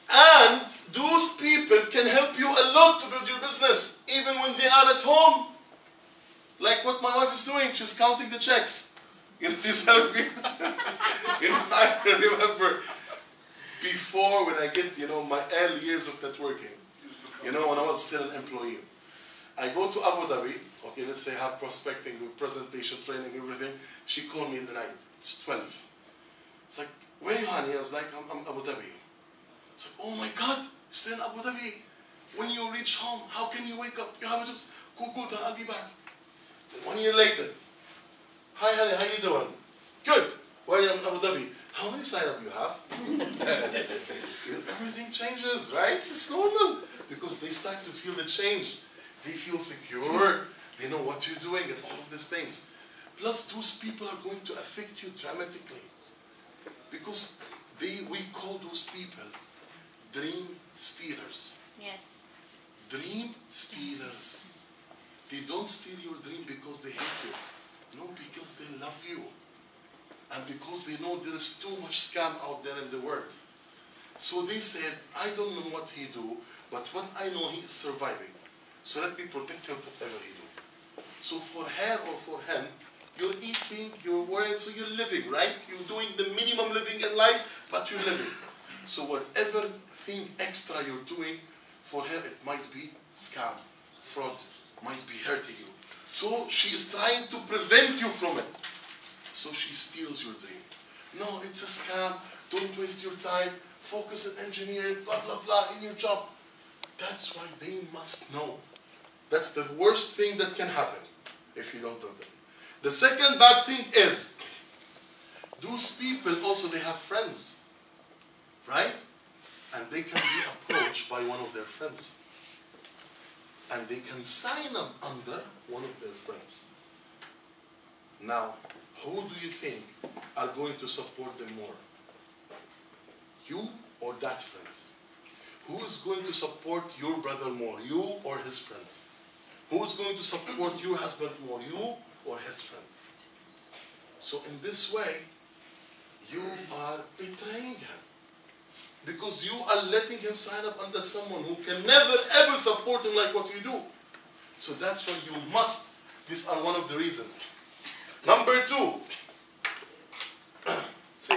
And those people can help you a lot to build your business, even when they are at home. Like what my wife is doing, she's counting the checks. You know, she's helping. You know, I remember before when I get, you know, my early years of networking, you know, when I was still an employee. I go to Abu Dhabi, okay, let's say I have prospecting, presentation, training, everything. She called me in the night, it's twelve. It's like, where are you, honey? I was like, I'm, I'm Abu Dhabi. It's like, oh my God, you're still in Abu Dhabi. When you reach home, how can you wake up? You have a job, go, go, I'll be back. Then one year later, hi honey, how you doing? Good. Where are you in Abu Dhabi? How many sign-up you have? Everything changes, right? It's normal. Because they start to feel the change. They feel secure. They know what you're doing and all of these things. Plus, those people are going to affect you dramatically. Because they, we call those people dream stealers. Yes. Dream stealers. They don't steal your dream because they hate you. No, because they love you. And because they know there is too much scam out there in the world. So they said, I don't know what he do, but what I know he is surviving. So let me protect him for whatever he do. So for her or for him, you're eating, you're wearing, so you're living, right? You're doing the minimum living in life, but you're living. So whatever thing extra you're doing, for her it might be scam, fraud, might be hurting you. So she is trying to prevent you from it. So she steals your dream. No, it's a scam. Don't waste your time. Focus on engineering, blah, blah, blah, in your job. That's why they must know. That's the worst thing that can happen if you don't tell them. The second bad thing is, those people also, they have friends, right? And they can be approached by one of their friends. And they can sign up under one of their friends. Now, who do you think are going to support them more? You or that friend? Who is going to support your brother more, you or his friend? Who is going to support your husband more, you or his friend? So in this way, you are betraying him. Because you are letting him sign up under someone who can never ever support him like what you do. So that's why you must, these are one of the reasons. Number two, see,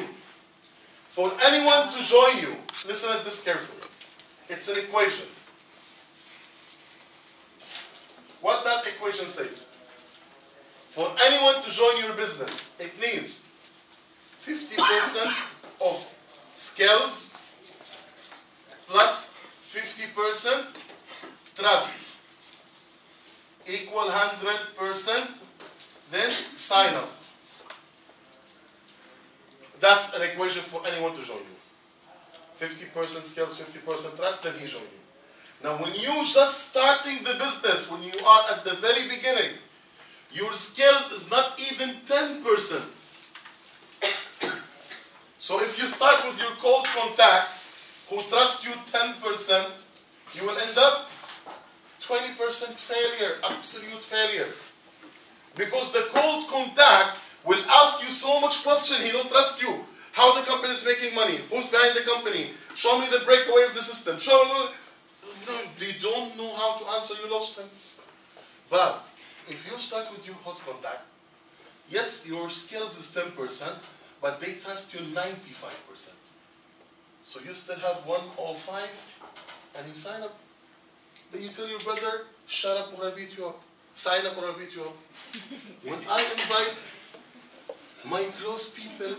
for anyone to join you, listen at this carefully. It's an equation. What that equation says, for anyone to join your business, it needs fifty percent of skills plus fifty percent trust equal one hundred percent, then sign up. That's an equation for anyone to join you. fifty percent skills, fifty percent trust, then he joins you. Now when you're just starting the business, when you are at the very beginning, your skills is not even ten percent. So if you start with your cold contact, who trusts you ten percent, you will end up twenty percent failure, absolute failure. Because the cold contact will ask you so much question, he don't trust you. How the company is making money? Who's behind the company? Show me the breakaway of the system. Show me. No, they don't know how to answer. You lost them. But if you start with your hot contact, yes, your skills is ten percent, but they trust you ninety-five percent. So you still have one or five, and you sign up. Then you tell your brother, "Shut up, or I beat you up." Sign up, or I beat you up. When I invite my close people.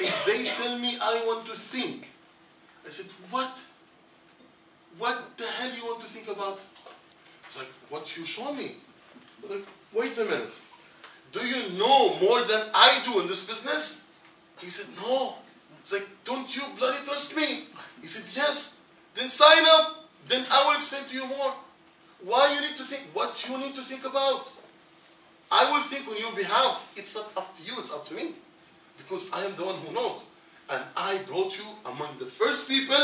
If they tell me I want to think, I said, what? What the hell you want to think about? It's like, what you show me? I'm like, wait a minute. Do you know more than I do in this business? He said, no. It's like, don't you bloody trust me? He said, yes. Then sign up. Then I will explain to you more. Why you need to think, what you need to think about. I will think on your behalf. It's not up to you, it's up to me. Because I am the one who knows. And I brought you among the first people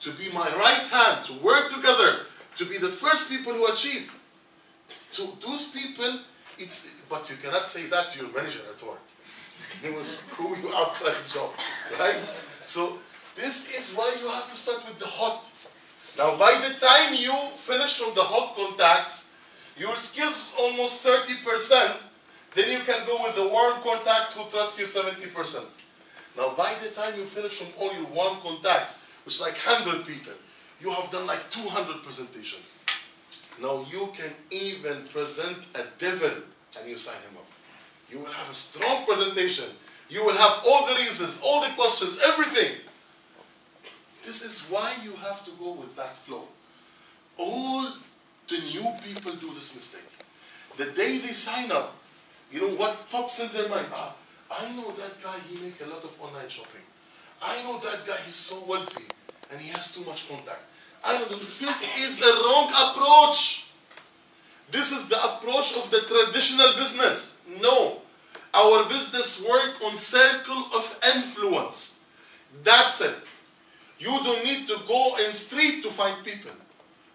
to be my right hand, to work together, to be the first people who achieve. So those people, it's, but you cannot say that to your manager at work. They will screw you outside the job, right? So this is why you have to start with the hot. Now by the time you finish from the hot contacts, your skills is almost thirty percent. Then you can go with the warm contact who trusts you seventy percent. Now by the time you finish from all your warm contacts, it's like one hundred people, you have done like two hundred presentation. Now you can even present a devil and you sign him up. You will have a strong presentation. You will have all the reasons, all the questions, everything. This is why you have to go with that flow. All the new people do this mistake. The day they sign up, you know what pops in their mind? Ah, I know that guy, he makes a lot of online shopping. I know that guy, he's so wealthy, and he has too much contact. I know that this is the wrong approach. This is the approach of the traditional business. No, our business works on circle of influence. That's it. You don't need to go in street to find people.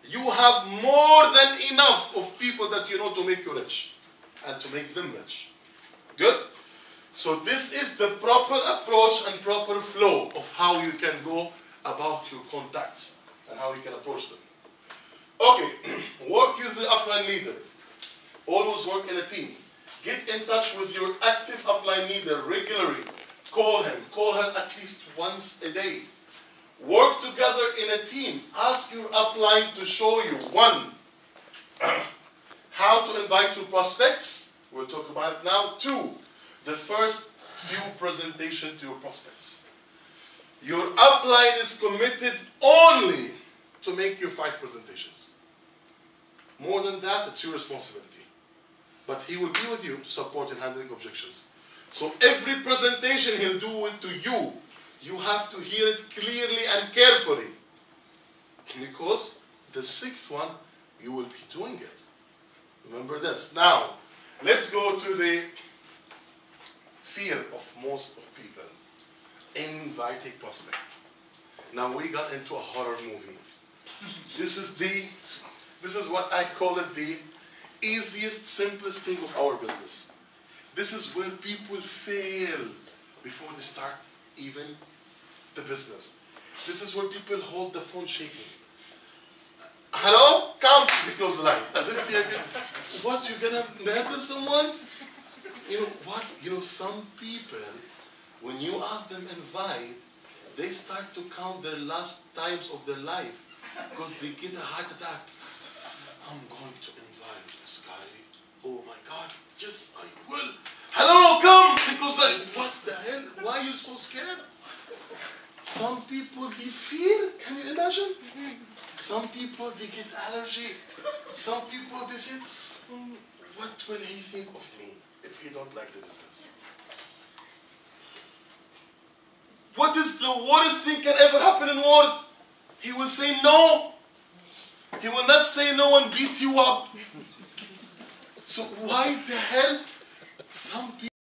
You have more than enough of people that you know to make you rich. And to make them rich. Good? So this is the proper approach and proper flow of how you can go about your contacts and how you can approach them. Okay, work with the upline leader. Always work in a team. Get in touch with your active upline leader regularly. Call him. Call her at least once a day. Work together in a team. Ask your upline to show you one. How to invite your prospects, we'll talk about it now. Two, the first few presentation to your prospects. Your upline is committed only to make you five presentations. More than that, it's your responsibility. But he will be with you to support in handling objections. So every presentation he'll do it to you, you have to hear it clearly and carefully. Because the sixth one, you will be doing it. Remember this. Now, let's go to the fear of most of people, inviting prospect. Now we got into a horror movie. This is the, this is what I call it the easiest, simplest thing of our business. This is where people fail before they start even the business. This is where people hold the phone shaking. Hello? Come! They close the line. As if they're gonna, what, you're gonna murder someone? You know what? You know, some people, when you ask them invite, they start to count their last times of their life because they get a heart attack. I'm going to invite this guy. Oh my God, yes, I will. Hello, come! Because like, what the hell? Why are you so scared? Some people, they fear. Can you imagine? Some people, they get allergy. Some people, they say, mm, what will he think of me if he don't like the business? What is the worst thing can ever happen in the world? He will say no. He will not say no and beat you up. So why the hell some people